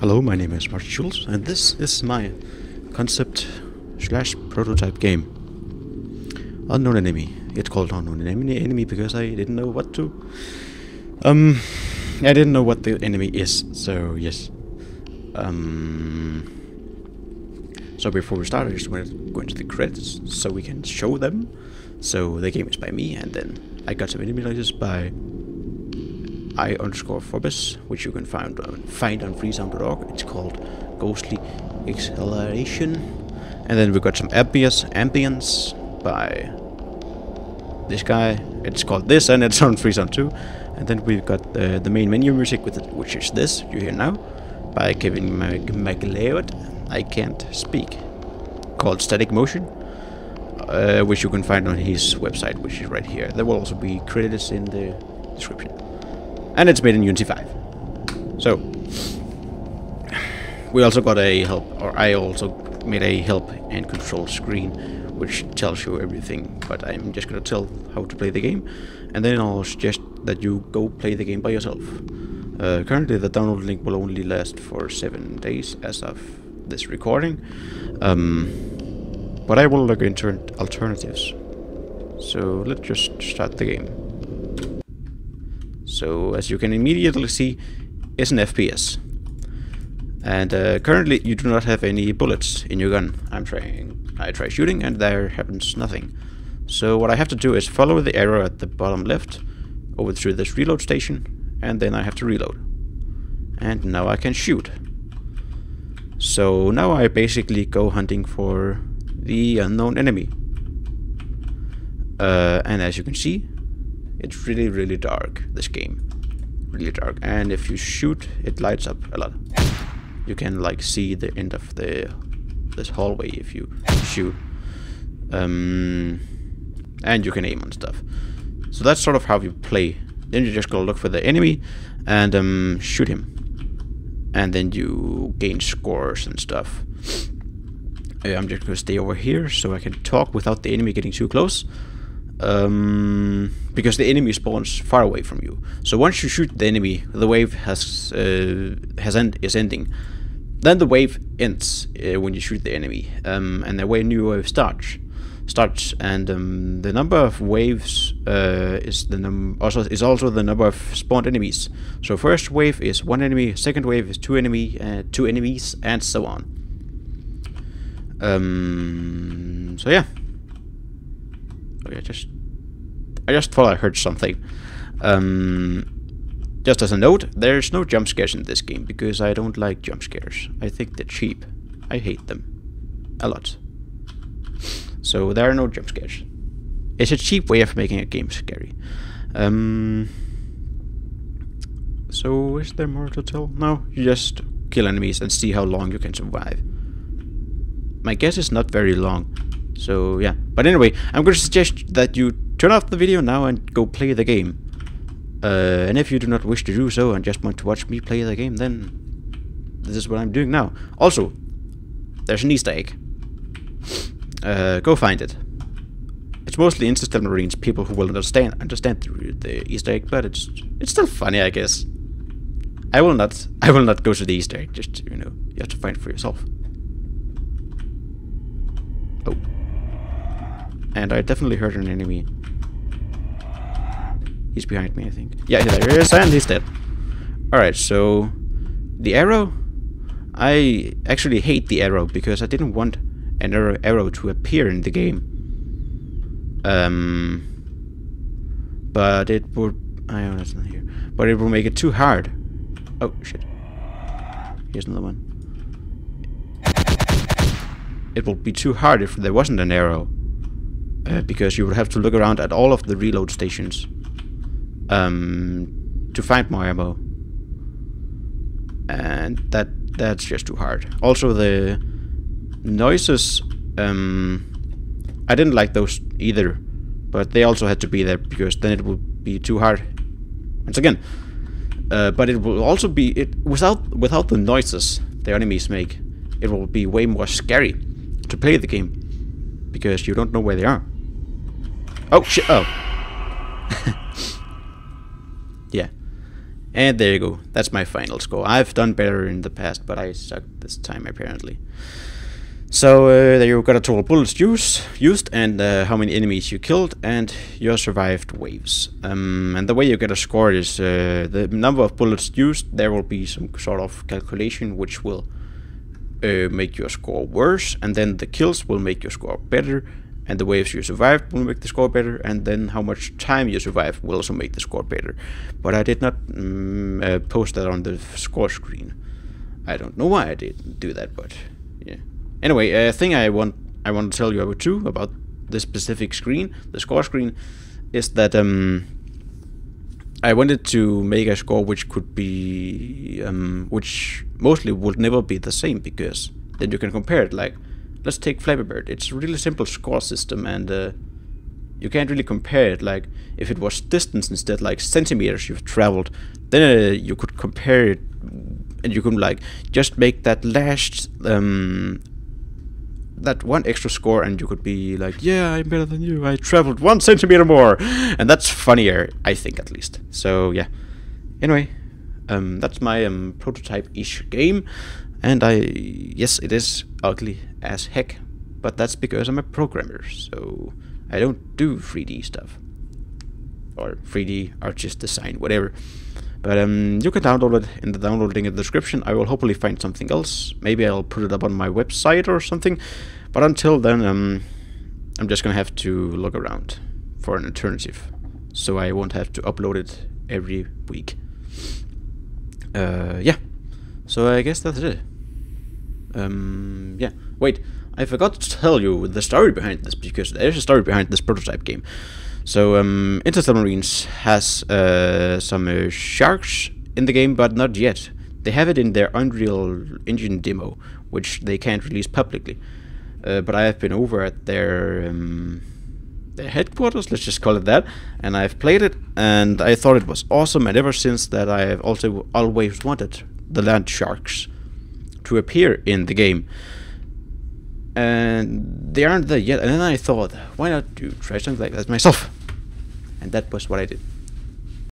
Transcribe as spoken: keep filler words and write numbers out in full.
Hello, my name is Martin Schultz, and this is my concept slash prototype game, Unknown Enemy. It's called Unknown Enemy because I didn't know what to... Um, I didn't know what the enemy is, so yes. Um, so before we start, I just want to go into the credits so we can show them. So the game is by me, and then I got some emulators by I underscore Forbes, which you can find on, find on Freesound dot org. It's called Ghostly Acceleration. And then we got some F P S ambience by this guy. It's called this, and it's on Freesound too. And then we've got uh, the main menu music, with it, which is this you hear now, by Kevin MacLeod. I Can't Speak, called Static Motion, uh, which you can find on his website, which is right here. There will also be credits in the description. And it's made in Unity five. So we also got a help, or I also made a help and control screen, which tells you everything. But I'm just gonna tell how to play the game, and then I'll suggest that you go play the game by yourself. Uh, currently, the download link will only last for seven days as of this recording. Um, but I will look into alternatives. So let's just start the game. So, as you can immediately see, it's an F P S. And uh, currently you do not have any bullets in your gun. I'm trying, I try shooting and there happens nothing. So what I have to do is follow the arrow at the bottom left over through this reload station, and then I have to reload. And now I can shoot. So now I basically go hunting for the unknown enemy. Uh, and as you can see, it's really, really dark, this game. Really dark. And if you shoot, it lights up a lot. You can, like, see the end of the this hallway if you shoot. Um, and you can aim on stuff. So that's sort of how you play. Then you just go look for the enemy and um, shoot him. And then you gain scores and stuff. I'm just gonna stay over here so I can talk without the enemy getting too close. Um, because the enemy spawns far away from you. So once you shoot the enemy, the wave has uh, has end is ending. Then the wave ends uh, when you shoot the enemy, um, and the way new wave starts starts. And um, the number of waves uh, is the num also is also the number of spawned enemies. So first wave is one enemy, second wave is two enemy, uh, two enemies, and so on. Um, so yeah. I just, I just thought I heard something. Um, just as a note, there's no jump scares in this game because I don't like jump scares. I think they're cheap. I hate them a lot. So there are no jump scares. It's a cheap way of making a game scary. Um, so is there more to tell? No, you just kill enemies and see how long you can survive. My guess is not very long. So yeah, but anyway, I'm going to suggest that you turn off the video now and go play the game. Uh, and if you do not wish to do so and just want to watch me play the game, then this is what I'm doing now. Also, there's an Easter egg. Uh, go find it. It's mostly Interstellar Marines people who will understand understand the, the Easter egg, but it's it's still funny, I guess. I will not I will not go to the Easter egg. Just you know, you have to find it for yourself. Oh. And I definitely heard an enemy. He's behind me, I think. Yeah, there he is, and he's dead. Alright, so the arrow. I actually hate the arrow because I didn't want an arrow, arrow to appear in the game. Um, but it would. I don't know, it's not here. But it will make it too hard. Oh, shit. Here's another one. It will be too hard if there wasn't an arrow. Uh, because you would have to look around at all of the reload stations um, to find more ammo, and that that's just too hard. Also, the noises, um, I didn't like those either, but they also had to be there because then it would be too hard once again. Uh, but it will also be it without without the noises the enemies make. It will be way more scary to play the game. Because you don't know where they are. Oh shit! Oh, yeah. And there you go. That's my final score. I've done better in the past, but I sucked this time apparently. So uh, there you got a total bullets use, used and uh, how many enemies you killed and your survived waves. Um, and the way you get a score is uh, the number of bullets used. There will be some sort of calculation which will uh, make your score worse, and then the kills will make your score better, and the waves you survived will make the score better, and then how much time you survived will also make the score better. But I did not um, uh, post that on the score screen. I don't know why I didn't do that, but yeah. Anyway, a uh, thing I want I want to tell you about too about this specific screen, the score screen, is that um, I wanted to make a score which could be um, which mostly would never be the same, because then you can compare it. Like, let's take Flappy Bird. It's a really simple score system, and uh, you can't really compare it. Like, if it was distance instead, like centimeters you've traveled, then uh, you could compare it, and you could like just make that last. Um, that one extra score, and you could be like, yeah, I'm better than you, I traveled one centimeter more, and that's funnier, I think, at least. So yeah, anyway, um, that's my um, prototype-ish game, and I, yes, it is ugly as heck, but that's because I'm a programmer, so I don't do three D stuff, or three D artist design, whatever. But um, you can download it in the download link in the description. I will hopefully find something else. Maybe I'll put it up on my website or something. But until then, um, I'm just going to have to look around for an alternative, so I won't have to upload it every week. Uh, yeah, so I guess that's it. Um, yeah, wait, I forgot to tell you the story behind this, because there is a story behind this prototype game. So, um, Interstellar Marines has uh, some uh, sharks in the game, but not yet. They have it in their Unreal Engine demo, which they can't release publicly. Uh, but I have been over at their, um, their headquarters, let's just call it that, and I've played it, and I thought it was awesome, and ever since that I have also always wanted the land sharks to appear in the game. And they aren't there yet, and then I thought, why not do try something like that myself? And that was what I did.